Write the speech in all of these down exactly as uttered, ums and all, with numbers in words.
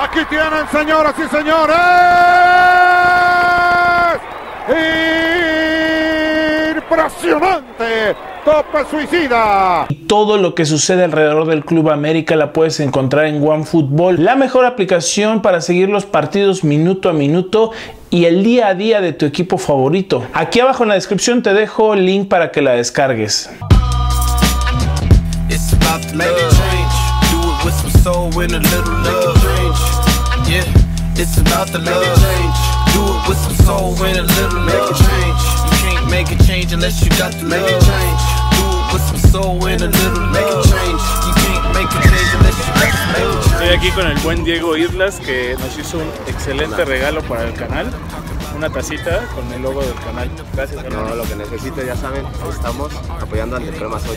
Aquí tienen, señoras y señores. Impresionante. Tope suicida. Todo lo que sucede alrededor del Club América la puedes encontrar en OneFootball, la mejor aplicación para seguir los partidos minuto a minuto y el día a día de tu equipo favorito. Aquí abajo en la descripción te dejo el link para que la descargues. Make a change unless you got the love. Make a change. Do it with some soul and a little love. Make a change. You can't make a change unless you got the love. Estoy aquí con el buen Diego Islas, que nos hizo un excelente regalo para el canal. Una tacita con el logo del canal. Gracias, hermano. No, lo que necesito, ya saben, estamos apoyando al Del Crema Soy.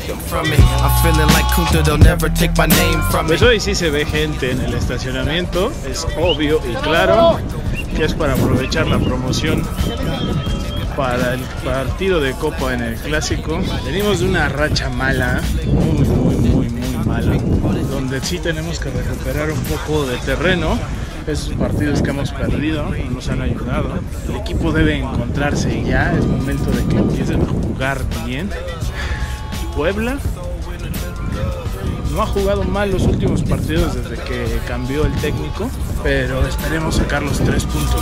Pues hoy sí se ve gente en el estacionamiento. Es obvio y claro que es para aprovechar la promoción para el partido de Copa en el Clásico. Venimos de una racha mala, muy, muy, muy, muy mala, donde sí tenemos que recuperar un poco de terreno. Esos partidos que hemos perdido no nos han ayudado. El equipo debe encontrarse ya, es momento de que empiecen a jugar bien. Puebla no ha jugado mal los últimos partidos desde que cambió el técnico, pero esperemos sacar los tres puntos.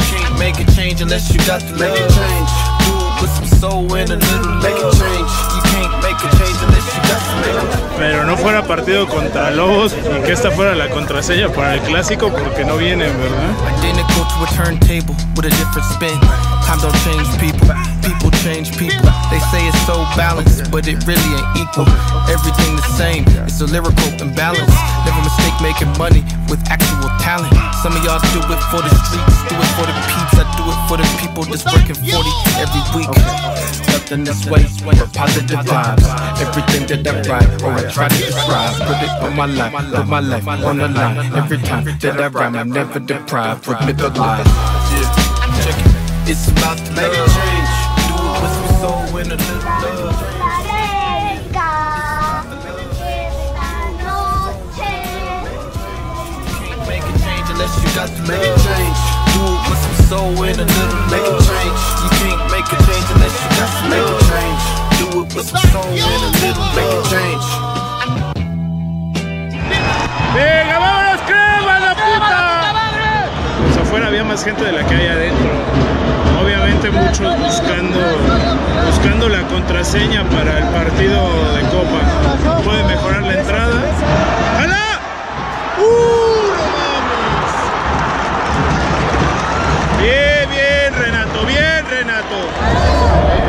Pero no fuera partido contra Lobos y que esta fuera la contraseña para el Clásico, porque no vienen, ¿verdad? Nothing this way, but positive vibes. Everything that I write, or I try to describe, put it on my life, put my life on the line. Every time that I rhyme, I'm never deprived with middle life. Check it, it's about to make a change. Do it with some soul and a little love. Can't make a change unless you got to make a change. Do it with some soul and a little love. You can't make a change unless you got to make a change. Do it with some soul and a little love. Make a change. ¡Venga, vámonos, Crema, la puta! Pues afuera había más gente de la que hay adentro. Obviamente muchos buscando, buscando la contraseña para el partido de Copa. Puede mejorar la entrada. ¡Hala! ¡Uh! Bien, bien, Renato, bien, Renato.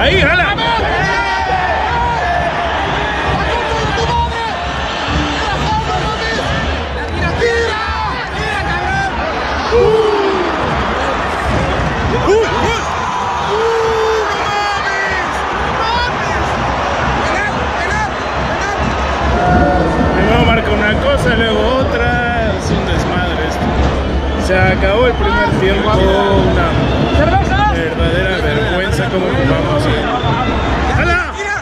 Ahí, hala. Una cosa, luego otra, es un desmadre esto. Se acabó el primer tiempo, una verdadera vergüenza como jugamos. ¡Hala! ¡Tira!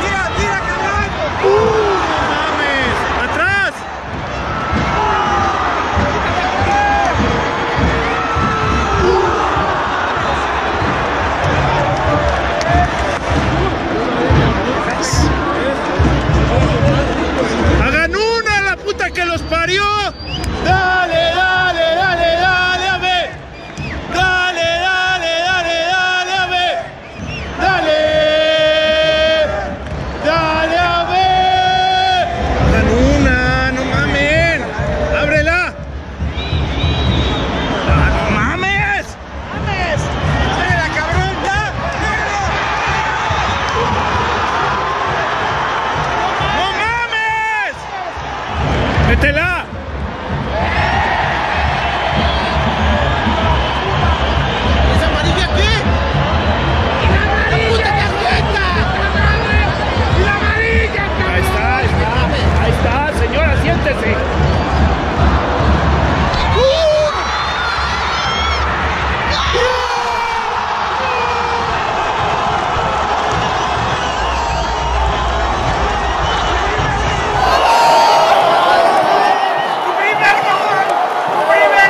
¡Tira, tira, cabrón! ¡Uh! ¡No mames! ¡Atrás! ¡Que los parió! ¡Dale, dale, dale, dale, a ver! ¡Dale, dale, dale, dale, a ver! ¡Dale! ¡Dale, a ver! ¡Dan una! ¡No mames! ¡Ábrela! ¡Ah, no mames! ¡Mames! ¡Ábrela, cabrón! ¡Ya! ¡No mames! ¡Métela! ¿Es amarilla qué? ¡La puta tarjeta! ¡La amarilla! Ahí está, ahí está, ahí está, señora, siéntese. ¡Primer gol! ¡Primer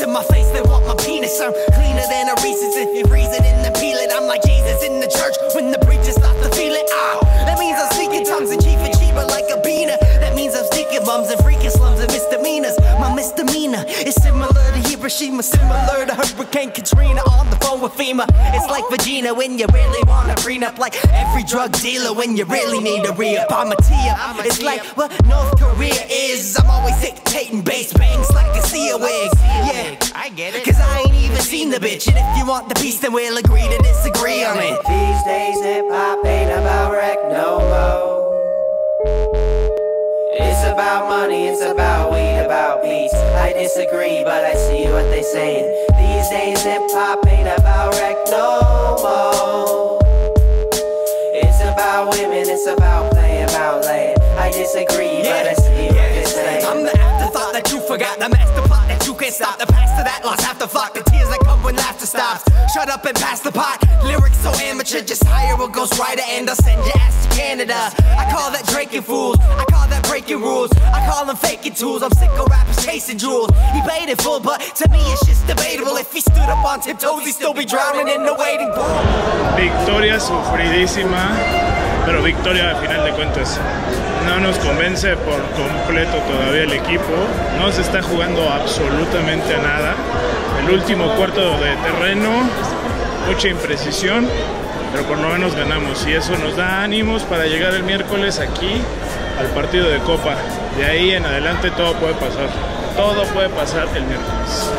to my face, they want my penis. I'm cleaner than a Reese's. If you freeze it and then peel it, I'm like Jesus in the church when the preacher starts to feel it. Ow, that means I'm sneaking tongues and cheaper, cheaper like a beaner. That means I'm sneaking bums and freaking slums and misdemeanors. My misdemeanor is similar to Hiroshima, similar to Hurricane Katrina. On the phone with FEMA, it's like vagina when you really want a prenup. Like every drug dealer when you really need a re-up. I'm a tear, it's like what North Korea is. I'm always dictating bass bangs like a sea wig. Yeah, I get it, cause I ain't even seen the bitch. And if you want the peace, then we'll agree to disagree on it. These days hip-hop ain't about wreck no more. It's about money, it's about weed, about beats. I disagree, but I see what they saying. These days hip-hop ain't about wreck no more. It's about women, it's about playing, about laying. I disagree, yeah, but I see yeah, what they saying. I'm the afterthought that you forgot, the master plot that you can't stop, the past to that lost after fuck, the tears that come when laughter stops. Shut up and pass the pot, lyrics so amateur, just hire a ghostwriter and I'll send your ass to Canada. I call that drinking fools, I call that breaking rules, I call them faking tools. I'm sick of rappers chasing jewels. He paid it full, but to me it's just debatable. If he stood up on tiptoes, he'd still be drowning in the waiting pool. Victoria sufridísima, pero victoria al final de cuentas. No nos convence por completo todavía el equipo, no se está jugando absolutamente a nada. El último cuarto de terreno, mucha imprecisión, pero por lo menos ganamos y eso nos da ánimos para llegar el miércoles aquí al partido de Copa. De ahí en adelante todo puede pasar, todo puede pasar el miércoles.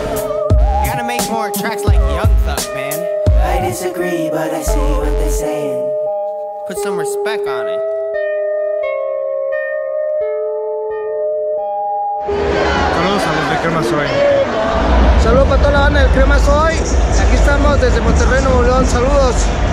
Gotta make more tracks like Young Thug, man. I disagree, but I see what they're saying. Put some respect on it. Saludos a los de Crema Soy. Saludos para toda la banda del Crema Soy. Aquí estamos desde Monterrey, Nuevo León. Saludos.